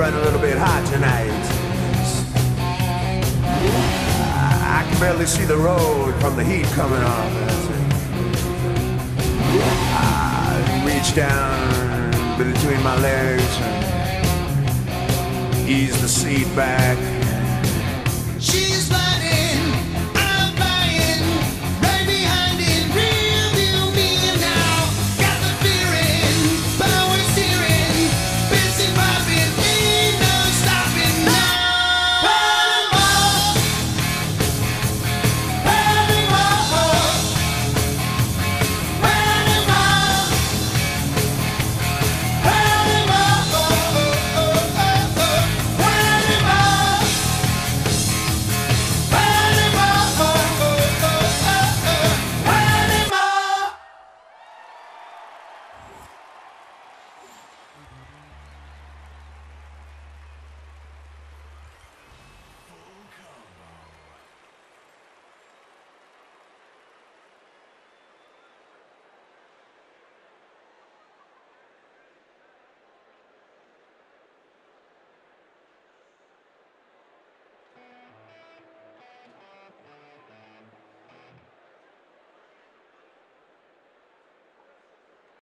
run a little bit hot tonight. I can barely see the road from the heat coming off. I reach down between my legs and ease the seat back.